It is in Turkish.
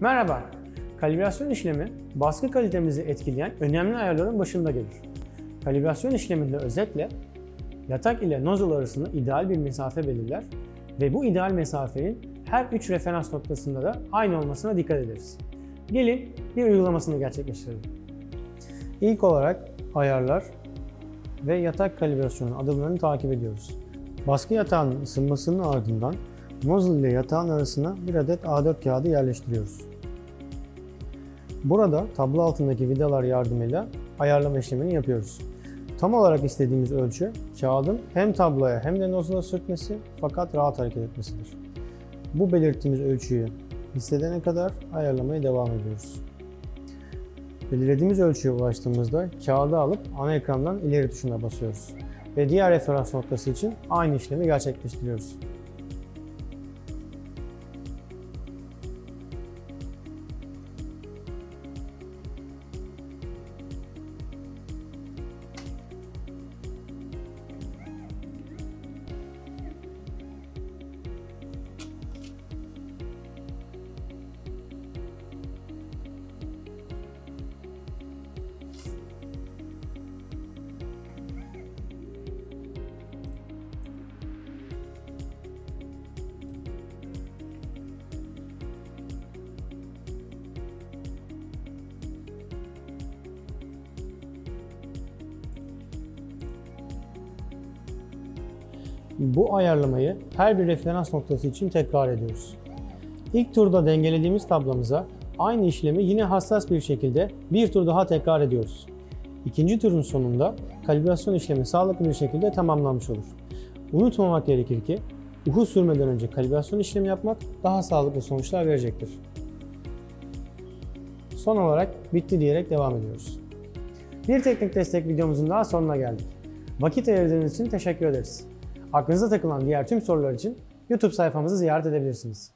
Merhaba, kalibrasyon işlemi baskı kalitemizi etkileyen önemli ayarların başında gelir. Kalibrasyon işleminde özetle yatak ile nozzle arasında ideal bir mesafe belirler ve bu ideal mesafenin her 3 referans noktasında da aynı olmasına dikkat ederiz. Gelin bir uygulamasını gerçekleştirelim. İlk olarak ayarlar ve yatak kalibrasyonu adımlarını takip ediyoruz. Baskı yatağının ısınmasının ardından nozzle ile yatağın arasına bir adet A4 kağıdı yerleştiriyoruz. Burada tablo altındaki vidalar yardımıyla ayarlama işlemini yapıyoruz. Tam olarak istediğimiz ölçü kağıdın hem tabloya hem de nozzle'a sürtmesi fakat rahat hareket etmesidir. Bu belirttiğimiz ölçüyü hissedene kadar ayarlamaya devam ediyoruz. Belirlediğimiz ölçüye ulaştığımızda kağıdı alıp ana ekrandan ileri tuşuna basıyoruz ve diğer referans noktası için aynı işlemi gerçekleştiriyoruz. Bu ayarlamayı her bir referans noktası için tekrar ediyoruz. İlk turda dengelediğimiz tablomuza aynı işlemi yine hassas bir şekilde bir tur daha tekrar ediyoruz. İkinci turun sonunda kalibrasyon işlemi sağlıklı bir şekilde tamamlanmış olur. Unutmamak gerekir ki uhu sürmeden önce kalibrasyon işlemi yapmak daha sağlıklı sonuçlar verecektir. Son olarak bitti diyerek devam ediyoruz. Bir teknik destek videomuzun daha sonuna geldik. Vakit ayırdığınız için teşekkür ederiz. Aklınıza takılan diğer tüm sorular için YouTube sayfamızı ziyaret edebilirsiniz.